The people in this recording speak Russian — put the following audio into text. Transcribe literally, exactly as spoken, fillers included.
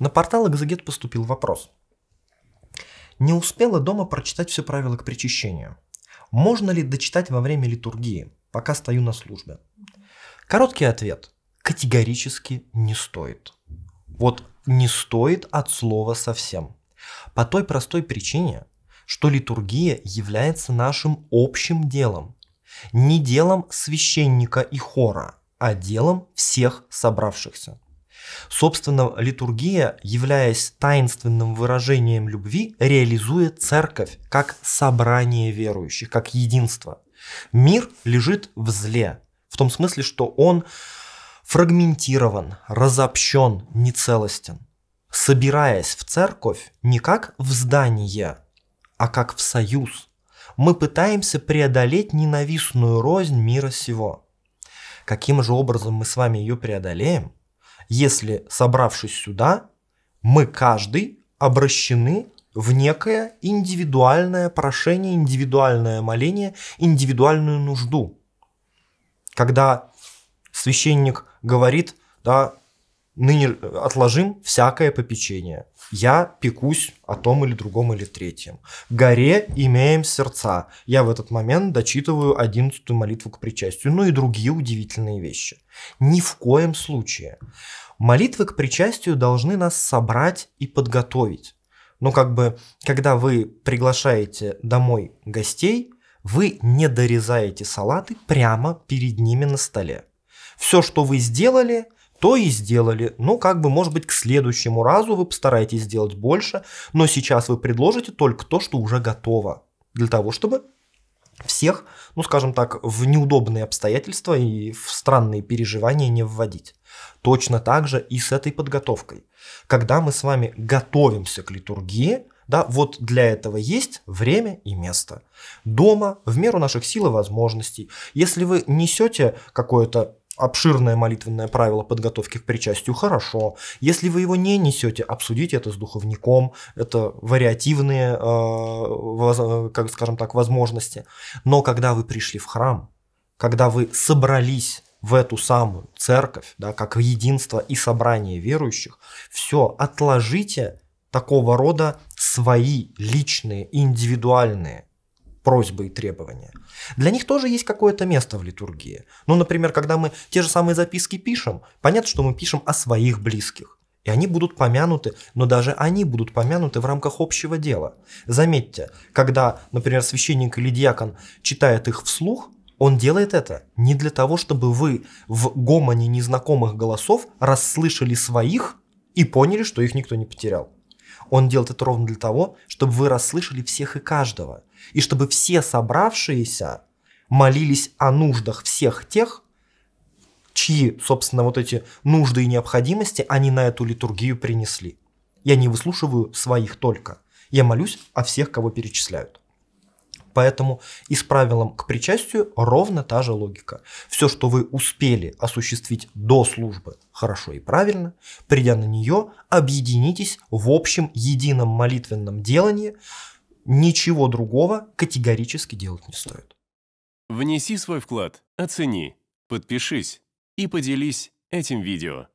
На портал Экзегет поступил вопрос. Не успела дома прочитать все правила к причащению. Можно ли дочитать во время литургии, пока стою на службе? Короткий ответ. Категорически не стоит. Вот не стоит от слова совсем. По той простой причине, что литургия является нашим общим делом. Не делом священника и хора, а делом всех собравшихся. Собственно, литургия, являясь таинственным выражением любви, реализует церковь как собрание верующих, как единство. Мир лежит в зле, в том смысле, что он фрагментирован, разобщен, нецелостен. Собираясь в церковь не как в здание, а как в союз, мы пытаемся преодолеть ненавистную рознь мира сего. Каким же образом мы с вами ее преодолеем, если, собравшись сюда, мы каждый обращены в некое индивидуальное прошение, индивидуальное моление, индивидуальную нужду? Когда священник говорит, да, ныне отложим всякое попечение. Я пекусь о том или другом или третьем. Горе имеем сердца. Я в этот момент дочитываю одиннадцатую молитву к причастию, ну и другие удивительные вещи. Ни в коем случае. Молитвы к причастию должны нас собрать и подготовить. Но как бы, когда вы приглашаете домой гостей, вы не дорезаете салаты прямо перед ними на столе. Все, что вы сделали, то и сделали. Ну, как бы, может быть, к следующему разу вы постараетесь сделать больше, но сейчас вы предложите только то, что уже готово, для того, чтобы всех, ну, скажем так, в неудобные обстоятельства и в странные переживания не вводить. Точно так же и с этой подготовкой. Когда мы с вами готовимся к литургии, да, вот для этого есть время и место. Дома, в меру наших сил и возможностей. Если вы несете какое-то обширное молитвенное правило подготовки к причастию, хорошо. Если вы его не несете, обсудите это с духовником, это вариативные, э, как, скажем так, возможности. Но когда вы пришли в храм, когда вы собрались в эту самую церковь, да, как единство и собрание верующих, все, отложите такого рода свои личные, индивидуальные просьбы и требования. Для них тоже есть какое-то место в литургии. Ну, например, когда мы те же самые записки пишем, понятно, что мы пишем о своих близких. И они будут помянуты, но даже они будут помянуты в рамках общего дела. Заметьте, когда, например, священник или диакон читает их вслух, он делает это не для того, чтобы вы в гомоне незнакомых голосов расслышали своих и поняли, что их никто не потерял. Он делает это ровно для того, чтобы вы расслышали всех и каждого, и чтобы все собравшиеся молились о нуждах всех тех, чьи, собственно, вот эти нужды и необходимости они на эту литургию принесли. Я не выслушиваю своих только, я молюсь о всех, кого перечисляют. Поэтому и с правилом к причастию ровно та же логика. Все, что вы успели осуществить до службы, хорошо и правильно, придя на нее, объединитесь в общем едином молитвенном делании, ничего другого категорически делать не стоит. Внеси свой вклад, оцени, подпишись и поделись этим видео.